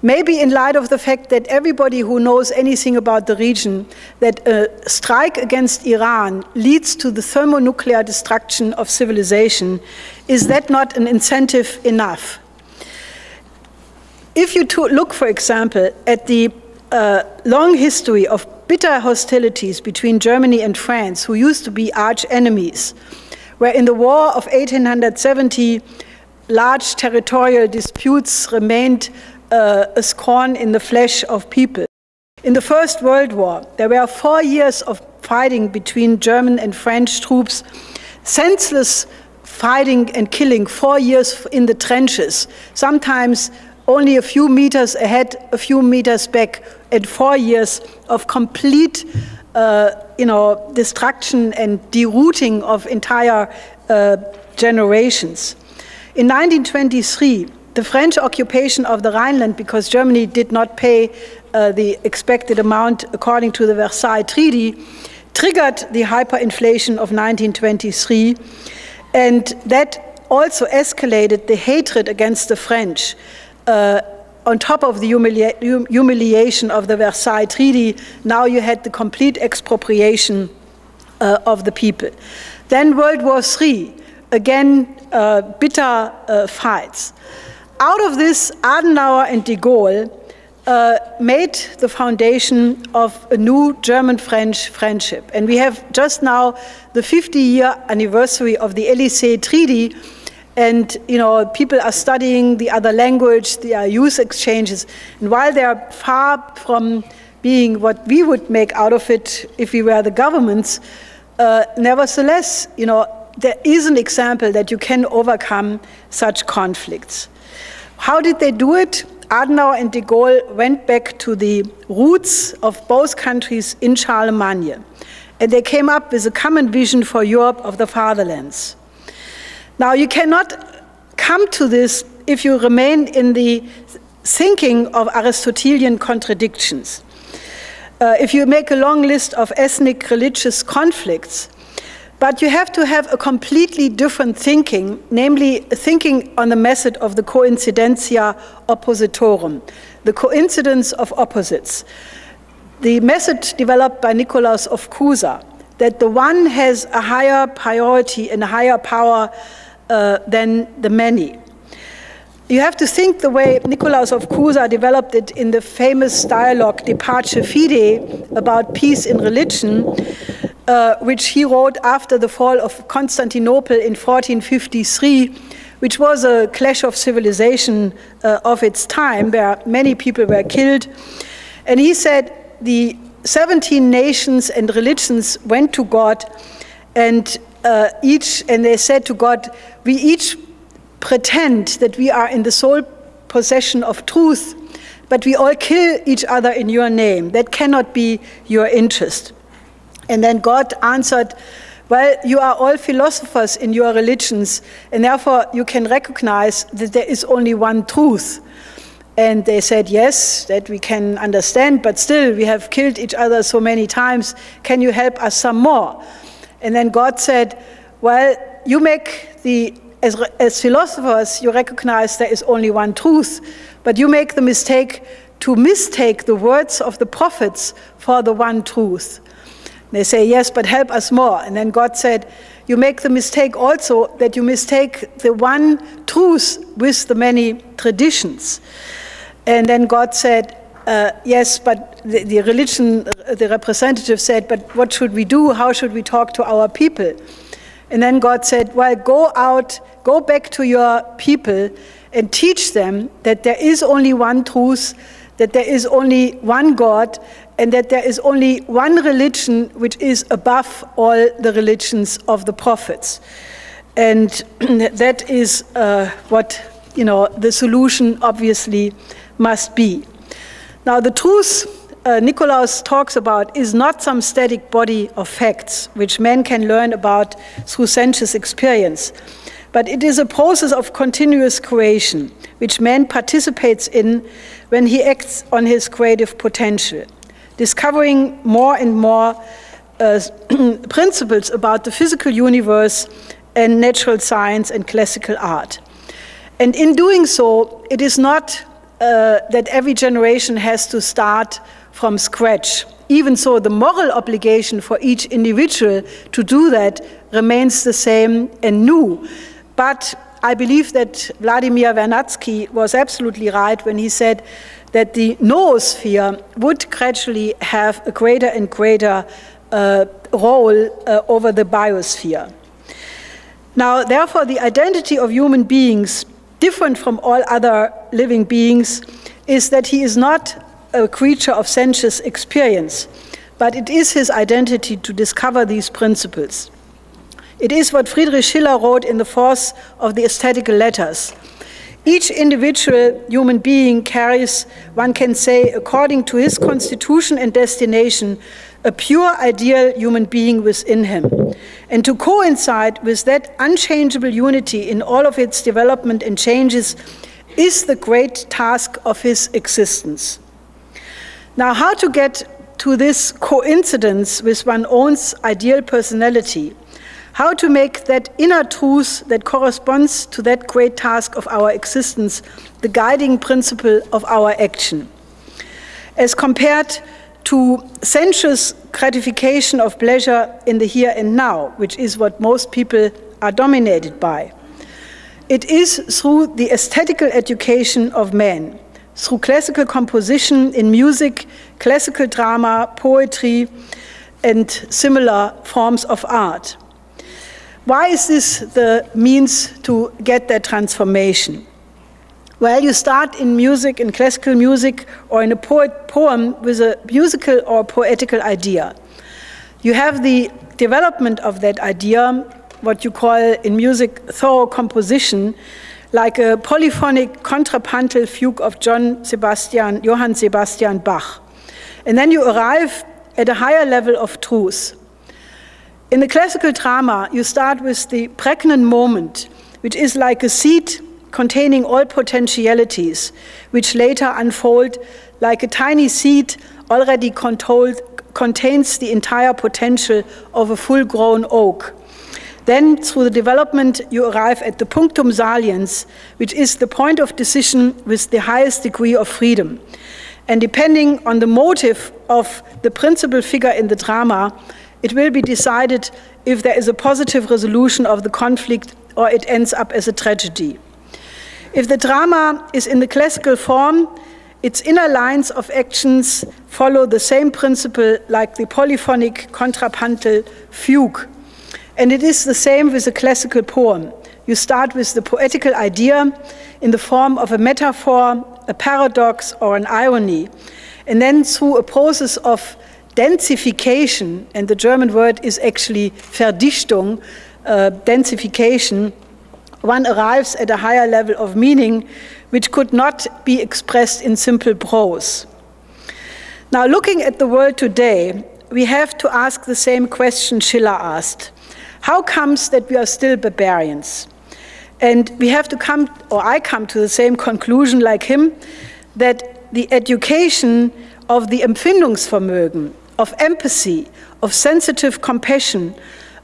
maybe in light of the fact that everybody who knows anything about the region, that a strike against Iran leads to the thermonuclear destruction of civilization, is that not an incentive enough? If you look, for example, at the long history of bitter hostilities between Germany and France, who used to be arch enemies, where in the War of 1870 large territorial disputes remained a scorn in the flesh of people. In the First World War, there were 4 years of fighting between German and French troops, senseless fighting and killing, 4 years in the trenches, sometimes only a few meters ahead, a few meters back, and 4 years of complete destruction and derouting of entire generations. In 1923, the French occupation of the Rhineland, because Germany did not pay the expected amount according to the Versailles Treaty, triggered the hyperinflation of 1923, and that also escalated the hatred against the French. On top of the humiliation of the Versailles Treaty, now you had the complete expropriation of the people. Then World War III, again bitter fights. Out of this, Adenauer and de Gaulle made the foundation of a new German-French friendship. And we have just now the 50-year anniversary of the Élysée Treaty, and you know, people are studying the other language, there are youth exchanges. And while they are far from being what we would make out of it if we were the governments, nevertheless, you know, there is an example that you can overcome such conflicts. How did they do it? Adenauer and de Gaulle went back to the roots of both countries in Charlemagne, and they came up with a common vision for Europe of the fatherlands. Now, you cannot come to this if you remain in the thinking of Aristotelian contradictions. If you make a long list of ethnic religious conflicts, but you have to have a completely different thinking, namely thinking on the method of the coincidentia oppositorum, the coincidence of opposites. The method developed by Nicholas of Cusa, that the one has a higher priority and a higher power than the many. You have to think the way Nicolaus of Cusa developed it in the famous dialogue Departure Fide about peace in religion, which he wrote after the fall of Constantinople in 1453, which was a clash of civilization of its time, where many people were killed. And he said the 17 nations and religions went to God, and they said to God, we each pretend that we are in the sole possession of truth, but we all kill each other in your name. That cannot be your interest. And then God answered, well, you are all philosophers in your religions, and therefore you can recognize that there is only one truth. And they said, yes, that we can understand, but still we have killed each other so many times. Can you help us some more? And then God said, well, you make the as philosophers, you recognize there is only one truth, but you make the mistake to mistake the words of the prophets for the one truth. They say, yes, but help us more. And then God said, you make the mistake also that you mistake the one truth with the many traditions. And then God said, yes, but the representative said, but what should we do? How should we talk to our people? And then God said, well, go out, go back to your people and teach them that there is only one truth, that there is only one God, and that there is only one religion which is above all the religions of the prophets. And that is what, you know, the solution obviously must be. Now, the truth Nicolaus talks about is not some static body of facts which men can learn about through sensuous experience, but it is a process of continuous creation which man participates in when he acts on his creative potential, discovering more and more principles about the physical universe and natural science and classical art. And in doing so, it is not that every generation has to start from scratch. Even so, the moral obligation for each individual to do that remains the same and new. But I believe that Vladimir Vernadsky was absolutely right when he said that the noosphere would gradually have a greater and greater role over the biosphere. Now, therefore, the identity of human beings, different from all other living beings, is that he is not a creature of sensuous experience, but it is his identity to discover these principles. It is what Friedrich Schiller wrote in the Force of the Aesthetical Letters. Each individual human being carries, one can say, according to his constitution and destination, a pure ideal human being within him. And to coincide with that unchangeable unity in all of its development and changes is the great task of his existence. Now, how to get to this coincidence with one's own ideal personality? How to make that inner truth that corresponds to that great task of our existence the guiding principle of our action? As compared to sensuous gratification of pleasure in the here and now, which is what most people are dominated by. It is through the aesthetical education of man, through classical composition in music, classical drama, poetry, and similar forms of art. Why is this the means to get that transformation? Well, you start in music, in classical music, or in a poem with a musical or poetical idea. You have the development of that idea, what you call in music thorough composition, like a polyphonic contrapuntal fugue of Johann Sebastian Bach. And then you arrive at a higher level of truth. In the classical drama, you start with the pregnant moment, which is like a seed containing all potentialities, which later unfold like a tiny seed already contains the entire potential of a full-grown oak. Then, through the development, you arrive at the punctum saliens, which is the point of decision with the highest degree of freedom. And depending on the motive of the principal figure in the drama, it will be decided if there is a positive resolution of the conflict or it ends up as a tragedy. If the drama is in the classical form, its inner lines of actions follow the same principle like the polyphonic contrapuntal fugue. And it is the same with a classical poem. You start with the poetical idea in the form of a metaphor, a paradox, or an irony. And then through a process of densification, and the German word is actually Verdichtung, densification, one arrives at a higher level of meaning which could not be expressed in simple prose. Now, looking at the world today, we have to ask the same question Schiller asked. How comes that we are still barbarians? And we have to come, or I come to the same conclusion like him, that the education of the Empfindungsvermögen, of empathy, of sensitive compassion,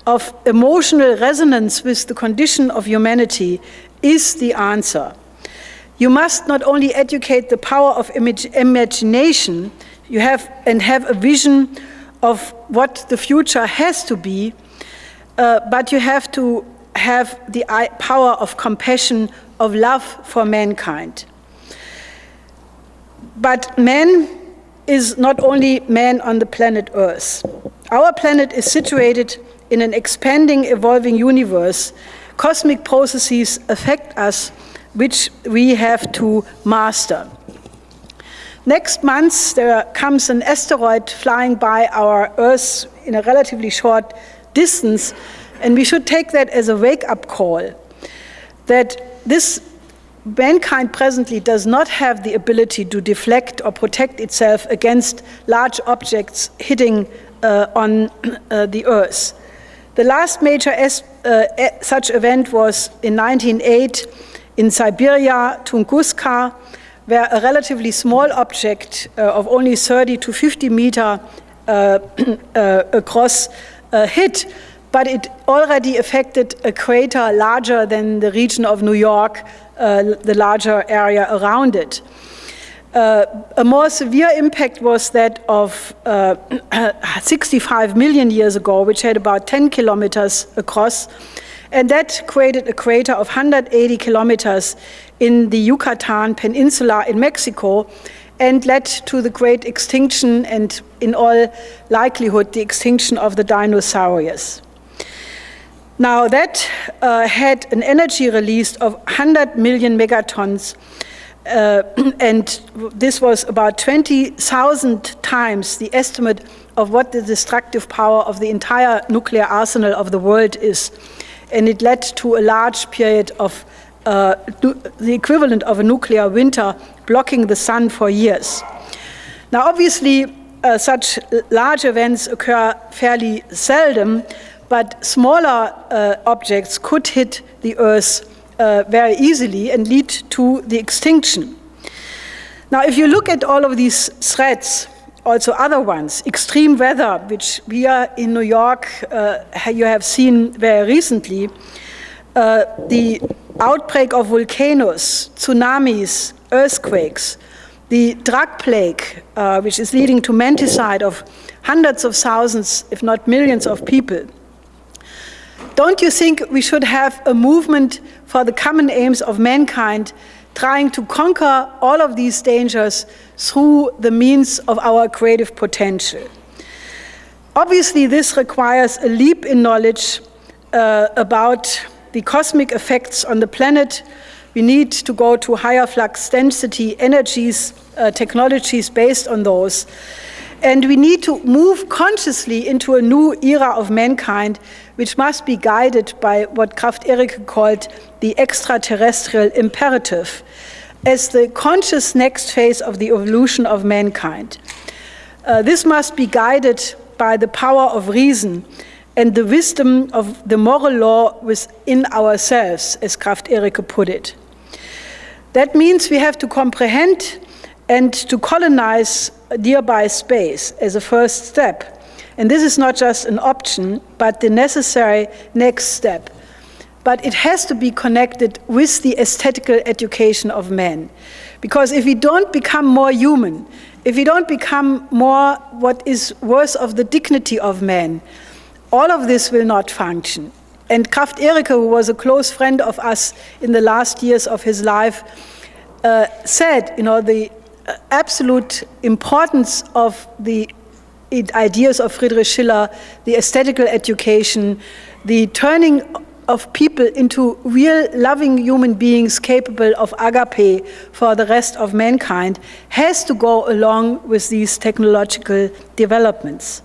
of emotional resonance with the condition of humanity is the answer. You must not only educate the power of imagination, you have a vision of what the future has to be, but you have to have the power of compassion, of love for mankind. But man is not only man on the planet Earth. Our planet is situated in an expanding, evolving universe. Cosmic processes affect us, which we have to master. Next month, there comes an asteroid flying by our Earth in a relatively short distance, and we should take that as a wake-up call, that this mankind presently does not have the ability to deflect or protect itself against large objects hitting on the Earth. The last major such event was in 1908 in Siberia, Tunguska, where a relatively small object of only 30 to 50 meters across hit, but it already affected a crater larger than the region of New York, the larger area around it. A more severe impact was that of 65 million years ago, which had about 10 kilometers across, and that created a crater of 180 kilometers in the Yucatan Peninsula in Mexico, and led to the great extinction and, in all likelihood, the extinction of the dinosaurs. Now, that had an energy release of 100 million megatons, and this was about 20,000 times the estimate of what the destructive power of the entire nuclear arsenal of the world is. And it led to a large period of the equivalent of a nuclear winter blocking the sun for years. Now, obviously, such large events occur fairly seldom, but smaller objects could hit the Earth very easily and lead to the extinction. Now, if you look at all of these threats, also other ones, extreme weather, which we are in New York, you have seen very recently, the outbreak of volcanoes, tsunamis, earthquakes, the drug plague, which is leading to menticide of hundreds of thousands, if not millions of people. Don't you think we should have a movement for the common aims of mankind, trying to conquer all of these dangers through the means of our creative potential? Obviously, this requires a leap in knowledge about the cosmic effects on the planet. We need to go to higher flux density energies, technologies based on those. And we need to move consciously into a new era of mankind, which must be guided by what Krafft Ehricke called the extraterrestrial imperative, as the conscious next phase of the evolution of mankind. This must be guided by the power of reason and the wisdom of the moral law within ourselves, as Krafft Ehricke put it. That means we have to comprehend and to colonize nearby space as a first step. And this is not just an option, but the necessary next step. But it has to be connected with the aesthetical education of man. Because if we don't become more human, if we don't become more what is worth of the dignity of man, all of this will not function. And Krafft Ehricke, who was a close friend of us in the last years of his life, said, you know, the absolute importance of the ideas of Friedrich Schiller, the aesthetical education, the turning of people into real loving human beings capable of agape for the rest of mankind has to go along with these technological developments.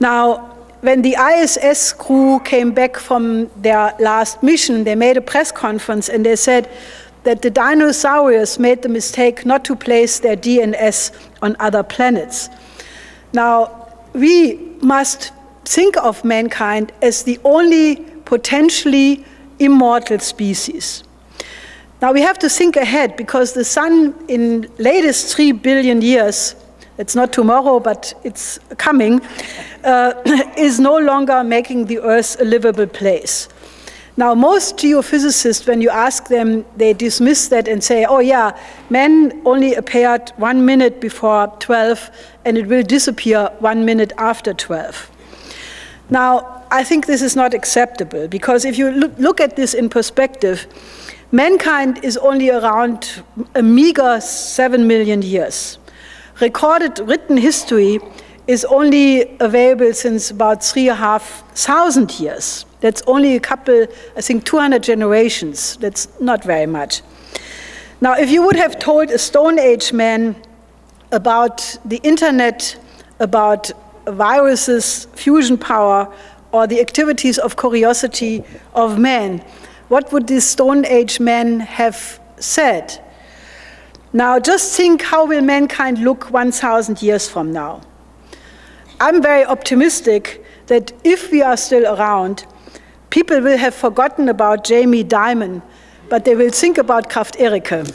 Now, when the ISS crew came back from their last mission, they made a press conference and they said that the dinosaurs made the mistake not to place their DNS on other planets. Now, we must think of mankind as the only potentially immortal species. Now, we have to think ahead, because the sun in latest 3 billion years, it's not tomorrow, but it's coming, is no longer making the Earth a livable place. Now, most geophysicists, when you ask them, they dismiss that and say, oh yeah, man only appeared 1 minute before 12, and it will disappear 1 minute after 12. Now, I think this is not acceptable, because if you look at this in perspective, mankind is only around a meager 7 million years. Recorded written history is only available since about 3,500 years. That's only a couple, I think 200 generations. That's not very much. Now, if you would have told a Stone Age man about the internet, about viruses, fusion power, or the activities of curiosity of man, what would this Stone Age man have said? Now, just think, how will mankind look 1,000 years from now? I'm very optimistic that if we are still around, people will have forgotten about Jamie Dimon, but they will think about Krafft Ehricke.